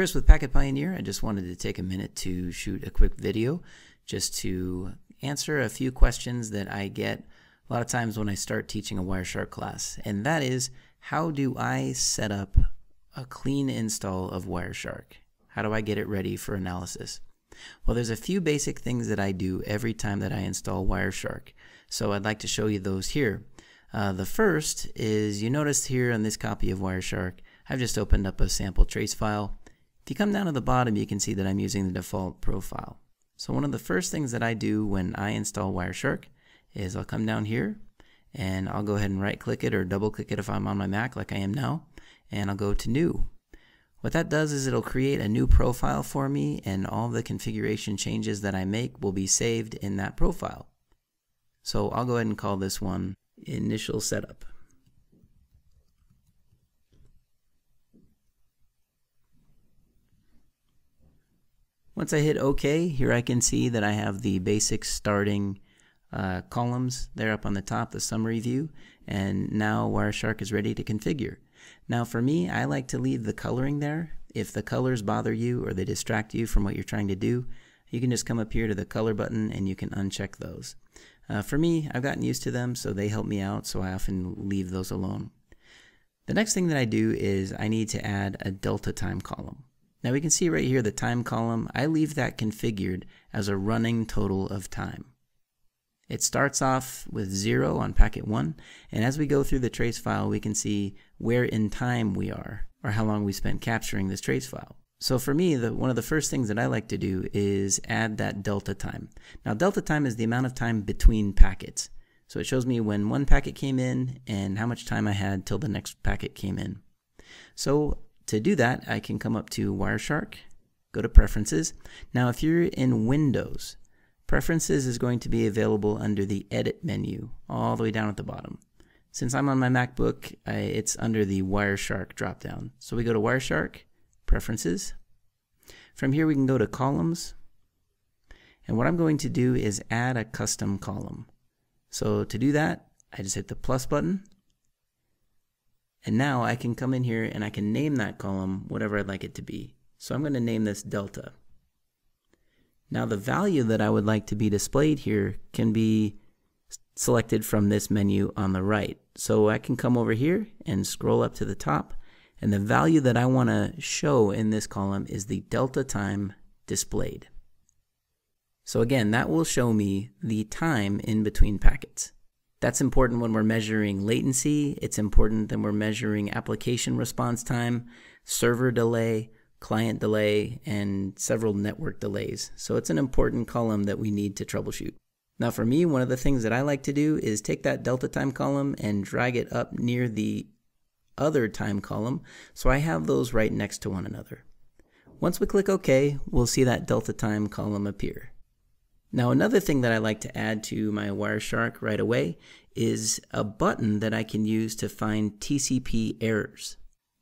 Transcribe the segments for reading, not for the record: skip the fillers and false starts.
Chris with Packet Pioneer. I just wanted to take a minute to shoot a quick video just to answer a few questions that I get a lot of times when I start teaching a Wireshark class, and that is, how do I set up a clean install of Wireshark? How do I get it ready for analysis? Well, there's a few basic things that I do every time that I install Wireshark, so I'd like to show you those here. The first is, you notice here on this copy of Wireshark, I've just opened up a sample trace file. If you come down to the bottom, you can see that I'm using the default profile. So one of the first things that I do when I install Wireshark is I'll come down here and I'll go ahead and right click it or double click it if I'm on my Mac like I am now, and I'll go to new. What that does is it'll create a new profile for me, and all the configuration changes that I make will be saved in that profile. So I'll go ahead and call this one initial setup. Once I hit OK, here I can see that I have the basic starting columns there up on the top, the summary view, and now Wireshark is ready to configure. Now for me, I like to leave the coloring there. If the colors bother you or they distract you from what you're trying to do, you can just come up here to the color button and you can uncheck those. For me, I've gotten used to them, so they help me out, so I often leave those alone. The next thing that I do is I need to add a delta time column. Now we can see right here the time column, I leave that configured as a running total of time. It starts off with 0 on packet 1, and as we go through the trace file, we can see where in time we are, or how long we spent capturing this trace file. So for me, one of the first things that I like to do is add that delta time. Now delta time is the amount of time between packets. So it shows me when one packet came in and how much time I had till the next packet came in. So to do that, I can come up to Wireshark, go to Preferences. Now if you're in Windows, Preferences is going to be available under the Edit menu all the way down at the bottom. Since I'm on my MacBook, it's under the Wireshark dropdown. So we go to Wireshark, Preferences. From here we can go to Columns, and what I'm going to do is add a custom column. So to do that, I just hit the plus button, and now I can come in here and I can name that column whatever I'd like it to be. So I'm going to name this Delta. Now the value that I would like to be displayed here can be selected from this menu on the right. So I can come over here and scroll up to the top, and the value that I want to show in this column is the delta time displayed. So again, that will show me the time in between packets. That's important when we're measuring latency. It's important when we're measuring application response time, server delay, client delay, and several network delays. So it's an important column that we need to troubleshoot. Now for me, one of the things that I like to do is take that delta time column and drag it up near the other time column, so I have those right next to one another. Once we click OK, we'll see that delta time column appear. Now another thing that I like to add to my Wireshark right away is a button that I can use to find TCP errors.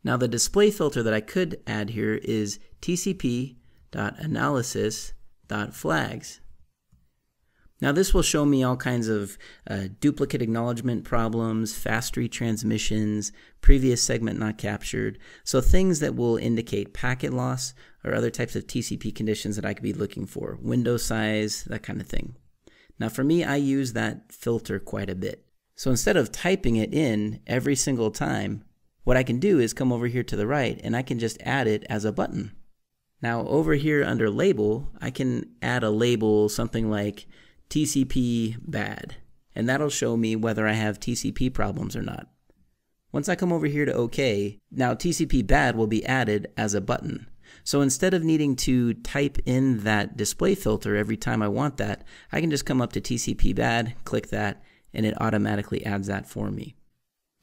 Now the display filter that I could add here is tcp.analysis.flags. Now this will show me all kinds of duplicate acknowledgement problems, fast retransmissions, previous segment not captured, so things that will indicate packet loss or other types of TCP conditions that I could be looking for, window size, that kind of thing. Now for me, I use that filter quite a bit. So instead of typing it in every single time, what I can do is come over here to the right and I can just add it as a button. Now over here under label, I can add a label, something like TCP bad, and that'll show me whether I have TCP problems or not. Once I come over here to OK, now TCP bad will be added as a button. So instead of needing to type in that display filter every time I want that, I can just come up to TCP bad, click that, and it automatically adds that for me.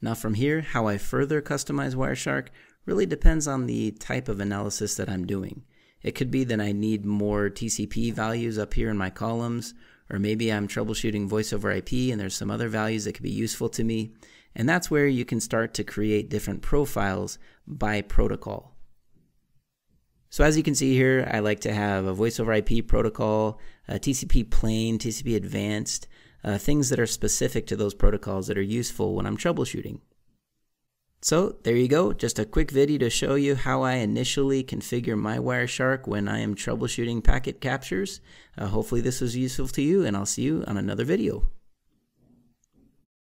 Now from here, how I further customize Wireshark really depends on the type of analysis that I'm doing. It could be that I need more TCP values up here in my columns, or maybe I'm troubleshooting voice over IP and there's some other values that could be useful to me. And that's where you can start to create different profiles by protocol. So as you can see here, I like to have a voice over IP protocol, a TCP plain, TCP advanced, things that are specific to those protocols that are useful when I'm troubleshooting. So there you go, just a quick video to show you how I initially configure my Wireshark when I am troubleshooting packet captures. Hopefully this was useful to you, and I'll see you on another video.